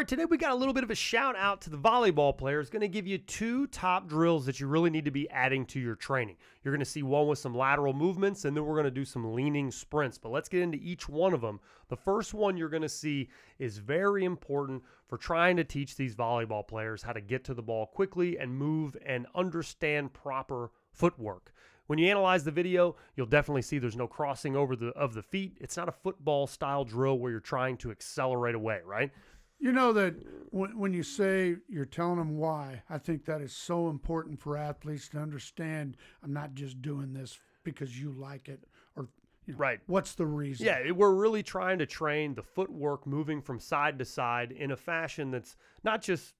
right, today we got a little bit of a shout out to the volleyball players. Going to give you two top drills that you really need to be adding to your training. You're going to see one with some lateral movements, and then we're going to do some leaning sprints. But let's get into each one of them. The first one you're going to see is very important for trying to teach these volleyball players how to get to the ball quickly and move and understand proper footwork. When you analyze the video, you'll definitely see there's no crossing over of the feet. It's not a football style drill where you're trying to accelerate away, right? You know that when you say you're telling them why, I think that is so important for athletes to understand. I'm not just doing this because you like it or right. What's the reason? Yeah, we're really trying to train the footwork moving from side to side in a fashion that's not just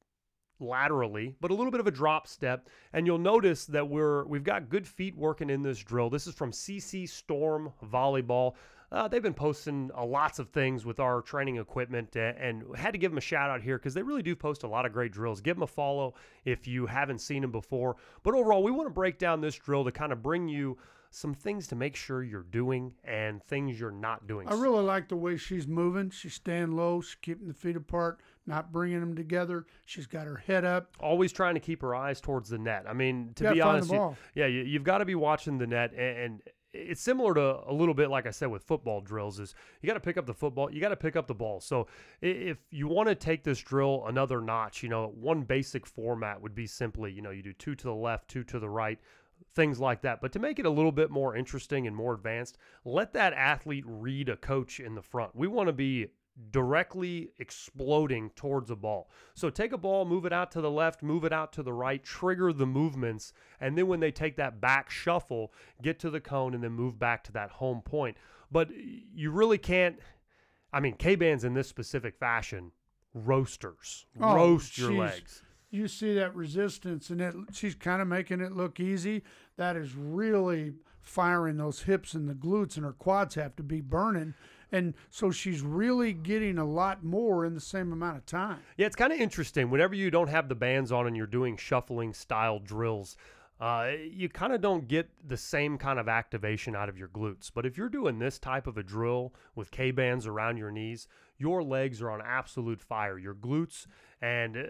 laterally, but a little bit of a drop step. And you'll notice that we've got good feet working in this drill. This is from CC Storm Volleyball. They've been posting lots of things with our training equipment, and had to give them a shout out here because they really do post a lot of great drills. Give them a follow if you haven't seen them before. But overall, we want to break down this drill to kind of bring you some things to make sure you're doing and things you're not doing. I really like the way she's moving. She's staying low. She's keeping the feet apart, not bringing them together. She's got her head up. Always trying to keep her eyes towards the net. I mean, to be honest, you've got to be watching the net. And it's similar to a little bit, like I said, with football drills is you got to pick up the football. You got to pick up the ball. So if you want to take this drill another notch, one basic format would be simply, you do two to the left, two to the right, things like that. But to make it a little bit more interesting and more advanced, let that athlete read a coach in the front. We want to be directly exploding towards a ball. So take a ball, move it out to the left, move it out to the right, trigger the movements. And then when they take that back shuffle, get to the cone and then move back to that home point. But you really can't, K-bands in this specific fashion, roast your legs. You see that resistance, and she's kind of making it look easy. That is really firing those hips and the glutes, and her quads have to be burning. And so she's really getting a lot more in the same amount of time. Yeah, it's kind of interesting. Whenever you don't have the bands on and you're doing shuffling style drills, you kind of don't get the same kind of activation out of your glutes. But if you're doing this type of a drill with K-bands around your knees, your legs are on absolute fire. Your glutes and...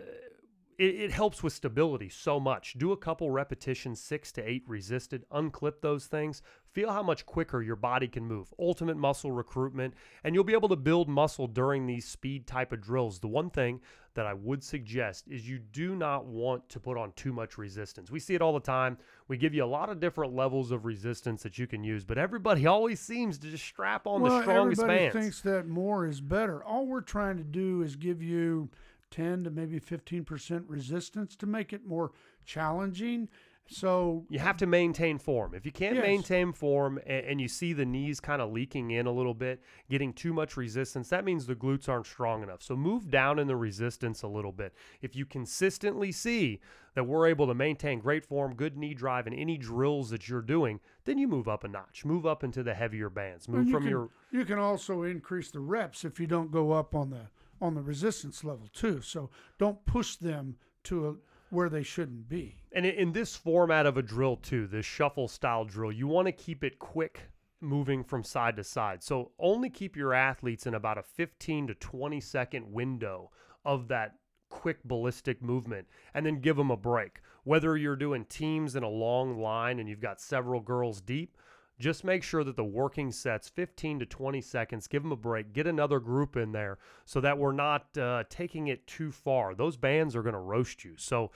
It helps with stability so much. Do a couple repetitions, 6 to 8 resisted, unclip those things. Feel how much quicker your body can move. Ultimate muscle recruitment, and you'll be able to build muscle during these speed type of drills. The one thing that I would suggest is you do not want to put on too much resistance. We see it all the time. We give you a lot of different levels of resistance that you can use, but everybody always seems to just strap on the strongest bands. Everybody thinks that more is better. All we're trying to do is give you 10 to maybe 15% resistance to make it more challenging. So you have to maintain form. If you can't maintain form and you see the knees kind of leaking in a little bit, getting too much resistance, that means the glutes aren't strong enough. So move down in the resistance a little bit. If you consistently see that we're able to maintain great form, good knee drive in any drills that you're doing, then you move up a notch, move up into the heavier bands, You can also increase the reps if you don't go up on the resistance level too. So don't push them to where they shouldn't be. And in this format of a drill too, this shuffle style drill, you want to keep it quick moving from side to side. So only keep your athletes in about a 15 to 20 second window of that quick ballistic movement, and then give them a break. Whether you're doing teams in a long line and you've got several girls deep, just make sure that the working sets, 15 to 20 seconds, give them a break, get another group in there so that we're not taking it too far. Those bands are going to roast you. So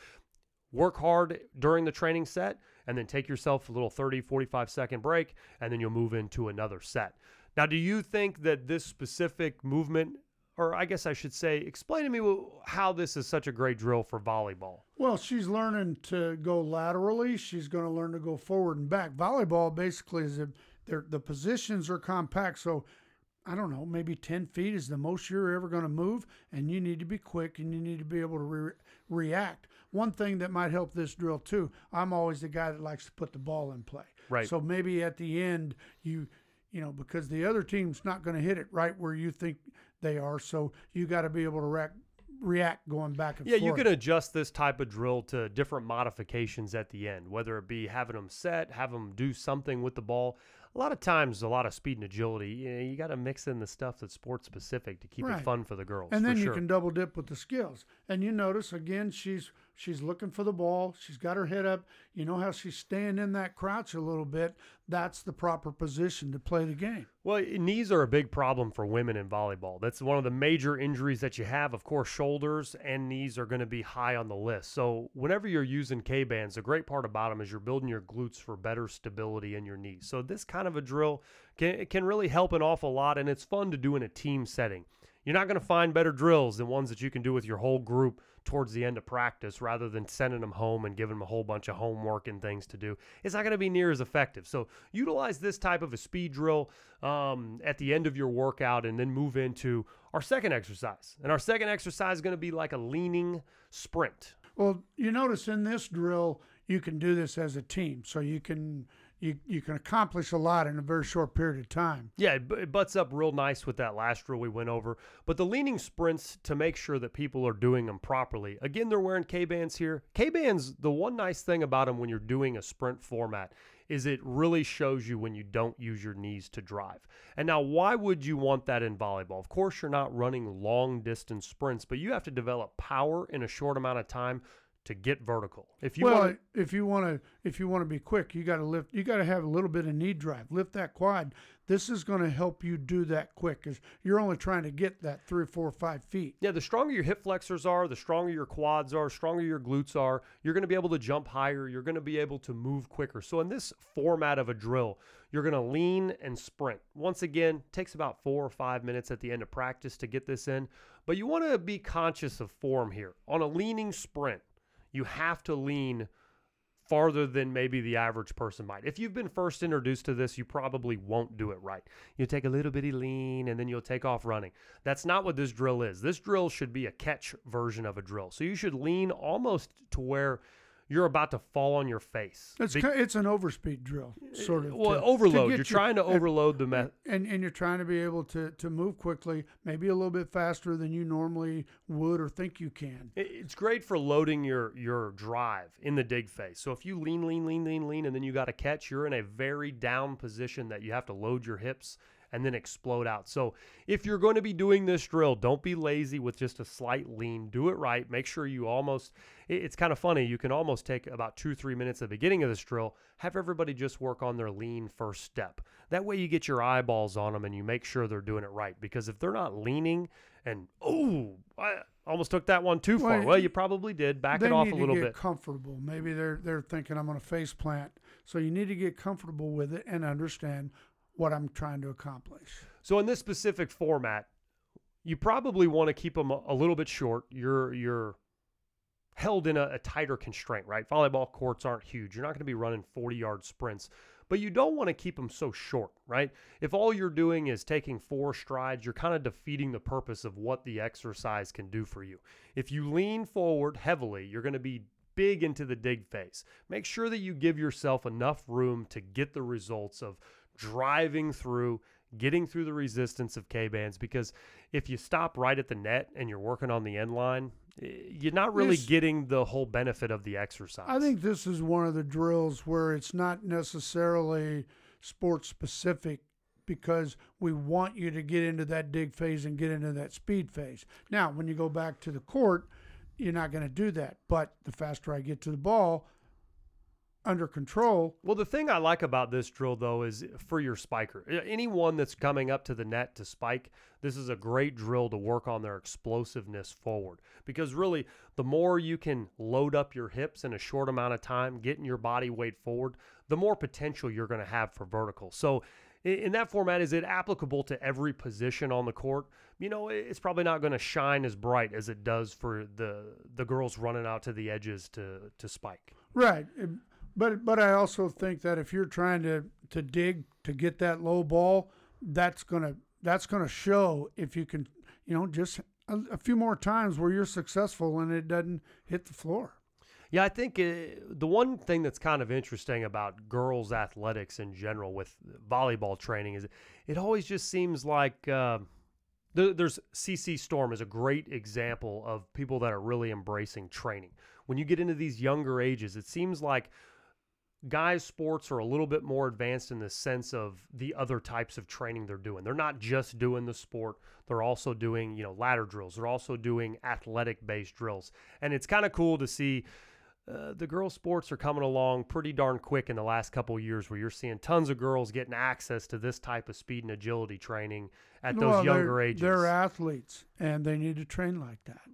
work hard during the training set and then take yourself a little 30, 45 second break, and then you'll move into another set. Now, do you think that this specific movement, or I guess I should say, explain to me how this is such a great drill for volleyball? Well, she's learning to go laterally. She's going to learn to go forward and back. Volleyball basically is the positions are compact. So I don't know, maybe 10 feet is the most you're ever going to move. And you need to be quick and you need to be able to react. One thing that might help this drill too, I'm always the guy that likes to put the ball in play. Right. So maybe at the end because the other team's not going to hit it right where you think they are. So you got to be able to react going back and forth. Yeah, you can adjust this type of drill to different modifications at the end, whether it be having them set, have them do something with the ball. a lot of times, a lot of speed and agility, you got to mix in the stuff that's sports specific to keep it fun for the girls. And then you can double dip with the skills. And you notice, again, she's looking for the ball. She's got her head up. You know how she's staying in that crouch a little bit. That's the proper position to play the game. Well, knees are a big problem for women in volleyball. That's one of the major injuries that you have. Of course, shoulders and knees are going to be high on the list. So whenever you're using K-bands, the great part about them is you're building your glutes for better stability in your knees. So this kind of a drill can really help an awful lot, and it's fun to do in a team setting. You're not going to find better drills than ones that you can do with your whole group towards the end of practice rather than sending them home and giving them a whole bunch of homework and things to do. It's not going to be near as effective. So utilize this type of a speed drill at the end of your workout, and then move into our second exercise. And our second exercise is going to be like a leaning sprint. Well, you notice in this drill, you can do this as a team. So you can accomplish a lot in a very short period of time. Yeah, it butts up real nice with that last drill we went over. But the leaning sprints, to make sure that people are doing them properly. Again, they're wearing K-bands here. K-bands, the one nice thing about them when you're doing a sprint format is it really shows you when you don't use your knees to drive. And now, why would you want that in volleyball? Of course, you're not running long distance sprints, but you have to develop power in a short amount of time to get vertical. If you want to be quick, you got to lift. You got to have a little bit of knee drive. Lift that quad. This is going to help you do that quick, because you're only trying to get that 3, 4, 5 feet. Yeah, the stronger your hip flexors are, the stronger your quads are, stronger your glutes are. You're going to be able to jump higher. You're going to be able to move quicker. So in this format of a drill, you're going to lean and sprint. Once again, takes about 4 or 5 minutes at the end of practice to get this in, but you want to be conscious of form here. On a leaning sprint, you have to lean farther than maybe the average person might. If you've been first introduced to this, you probably won't do it right. You take a little bitty lean and then you'll take off running. That's not what this drill is. This drill should be a catch version of a drill. So you should lean almost to where you're about to fall on your face. It's an overspeed drill, sort of. Well, overload. You're trying to overload the method. And you're trying to be able to move quickly, maybe a little bit faster than you normally would or think you can. It's great for loading your drive in the dig phase. So if you lean, and then you got to catch, you're in a very down position that you have to load your hips and then explode out. So if you're going to be doing this drill, don't be lazy with just a slight lean. Do it right. Make sure you almost, it's kind of funny, you can almost take about 2-3 minutes at the beginning of this drill, have everybody just work on their lean first step. That way you get your eyeballs on them and you make sure they're doing it right. Because if they're not leaning and, oh, I almost took that one too far. Well, you probably did. Back it off a little bit. They need to get comfortable. Maybe they're thinking I'm going to face plant. So you need to get comfortable with it and understand what I'm trying to accomplish. So in this specific format, you probably want to keep them a little bit short. You're held in a tighter constraint, right? Volleyball courts aren't huge. You're not going to be running 40-yard sprints, but you don't want to keep them so short, right? If all you're doing is taking 4 strides, you're kind of defeating the purpose of what the exercise can do for you. If you lean forward heavily, you're going to be big into the dig phase. Make sure that you give yourself enough room to get the results of driving through, getting through the resistance of K-bands, because if you stop right at the net and you're working on the end line, you're not really getting the whole benefit of the exercise. I think this is one of the drills where it's not necessarily sports specific, because we want you to get into that dig phase and get into that speed phase. Now, when you go back to the court, you're not going to do that, but the faster I get to the ball, under control. Well, the thing I like about this drill, though, is for your spiker. Anyone that's coming up to the net to spike, this is a great drill to work on their explosiveness forward. Because really, the more you can load up your hips in a short amount of time, getting your body weight forward, the more potential you're going to have for vertical. So in that format, is it applicable to every position on the court? You know, it's probably not going to shine as bright as it does for the girls running out to the edges to spike. Right. But I also think that if you're trying to dig to get that low ball, that's gonna show if you can, just a few more times where you're successful and it doesn't hit the floor. Yeah, I think the one thing that's kind of interesting about girls' athletics in general with volleyball training is it always just seems like there's CC Storm is a great example of people that are really embracing training. When you get into these younger ages, it seems like guys' sports are a little bit more advanced in the sense of the other types of training they're doing. They're not just doing the sport. They're also doing, you know, ladder drills. They're also doing athletic-based drills. And it's kind of cool to see the girls' sports are coming along pretty darn quick in the last couple of years, where you're seeing tons of girls getting access to this type of speed and agility training at those younger ages. They're athletes, and they need to train like that.